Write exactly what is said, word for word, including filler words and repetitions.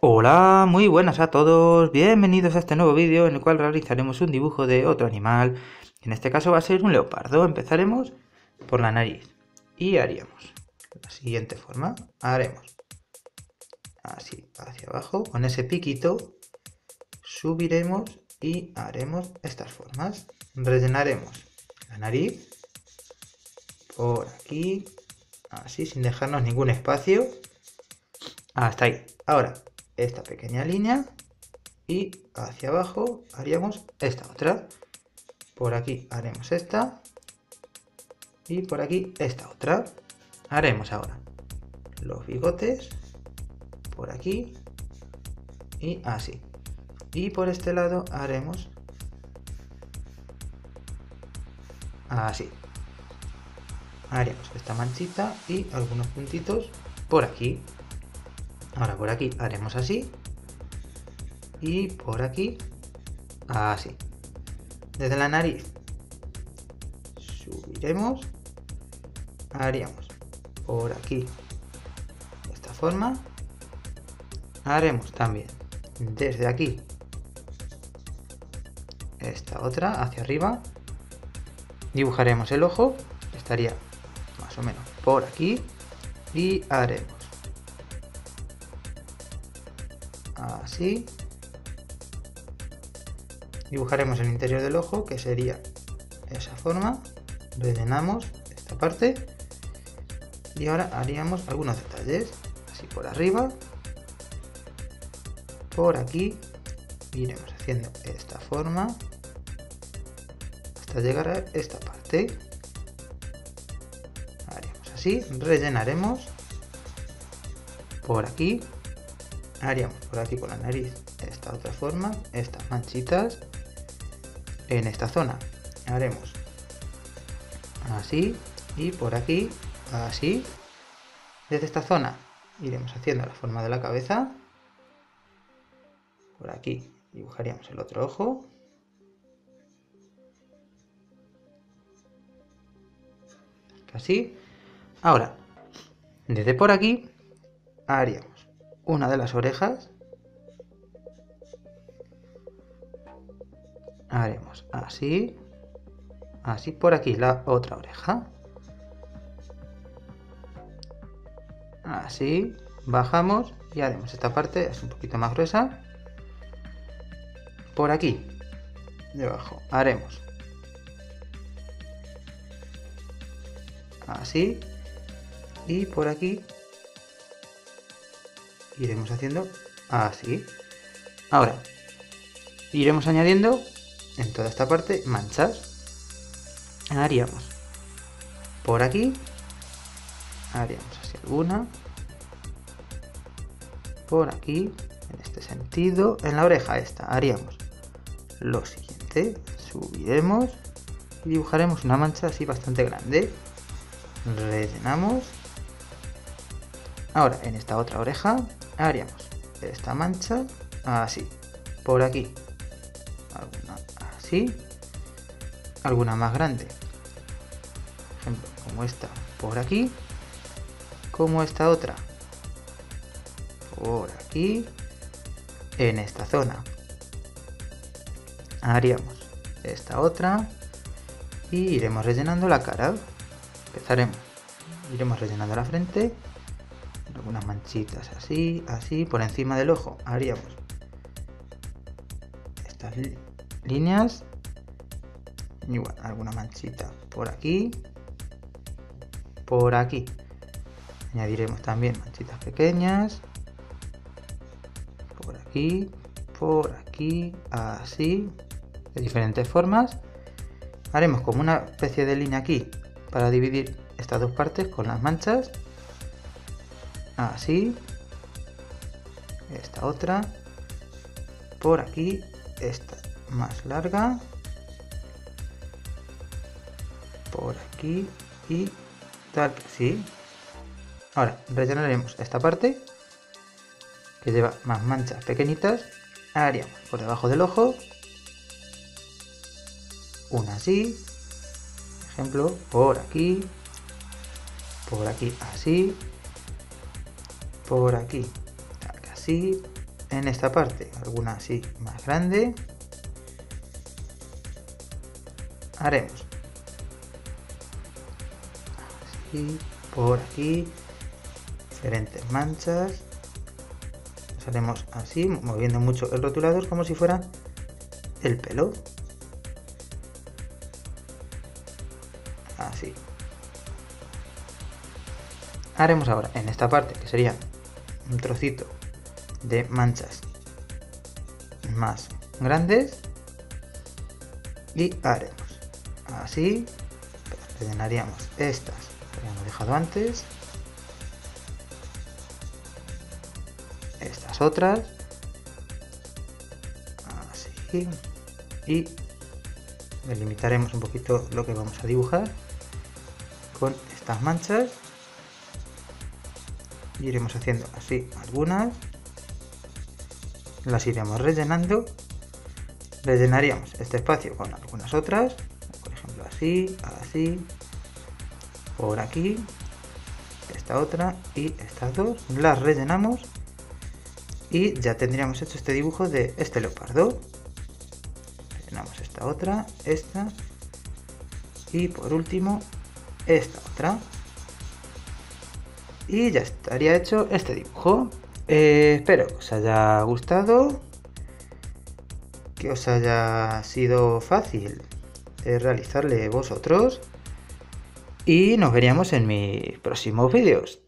Hola, muy buenas a todos, bienvenidos a este nuevo vídeo en el cual realizaremos un dibujo de otro animal. En este caso va a ser un leopardo. Empezaremos por la nariz y haríamos de la siguiente forma, haremos así hacia abajo, con ese piquito subiremos y haremos estas formas, rellenaremos la nariz por aquí, así sin dejarnos ningún espacio, hasta ahí. Ahora esta pequeña línea y hacia abajo haríamos esta otra, por aquí haremos esta y por aquí esta otra. Haremos ahora los bigotes por aquí y así, y por este lado haremos así, haremos esta manchita y algunos puntitos por aquí. Ahora por aquí haremos así y por aquí así. Desde la nariz subiremos, haríamos por aquí de esta forma, haremos también desde aquí esta otra hacia arriba, dibujaremos el ojo, estaría más o menos por aquí y haremos así, dibujaremos el interior del ojo, que sería esa forma, rellenamos esta parte y ahora haríamos algunos detalles, así por arriba, por aquí, iremos haciendo esta forma hasta llegar a esta parte, haríamos así, rellenaremos por aquí, haríamos por aquí con la nariz esta otra forma, estas manchitas en esta zona, haremos así y por aquí así. Desde esta zona iremos haciendo la forma de la cabeza, por aquí dibujaríamos el otro ojo, así. Ahora desde por aquí haríamos una de las orejas, haremos así, así por aquí la otra oreja, así, bajamos y haremos esta parte, es un poquito más gruesa, por aquí, debajo, haremos así y por aquí iremos haciendo así. Ahora iremos añadiendo en toda esta parte manchas, haríamos por aquí, haríamos así alguna, por aquí en este sentido, en la oreja esta haríamos lo siguiente, subiremos y dibujaremos una mancha así bastante grande, rellenamos. Ahora en esta otra oreja haríamos esta mancha así, por aquí alguna así, alguna más grande, por ejemplo como esta por aquí, como esta otra por aquí, en esta zona haríamos esta otra y iremos rellenando la cara. Empezaremos, iremos rellenando la frente, algunas manchitas así, así, por encima del ojo haríamos estas líneas, igual alguna manchita por aquí, por aquí, añadiremos también manchitas pequeñas, por aquí, por aquí, así, de diferentes formas, haremos como una especie de línea aquí para dividir estas dos partes con las manchas, así, esta otra, por aquí, esta más larga, por aquí y tal que sí. Ahora rellenaremos esta parte que lleva más manchas pequeñitas, haríamos por debajo del ojo una así, por ejemplo por aquí, por aquí así, por aquí así, en esta parte, alguna así más grande. Haremos así, por aquí, diferentes manchas. Las haremos así, moviendo mucho el rotulador como si fuera el pelo. Así. Haremos ahora en esta parte, que sería un trocito de manchas más grandes, y haremos así, rellenaríamos estas que habíamos dejado antes, estas otras, así, y delimitaremos un poquito lo que vamos a dibujar con estas manchas. Iremos haciendo así algunas, las iremos rellenando, rellenaríamos este espacio con algunas otras, por ejemplo así, así, por aquí, esta otra y estas dos, las rellenamos y ya tendríamos hecho este dibujo de este leopardo. Rellenamos esta otra, esta y por último esta otra. Y ya estaría hecho este dibujo. Eh, espero que os haya gustado, que os haya sido fácil de realizarle vosotros, y nos veríamos en mis próximos vídeos.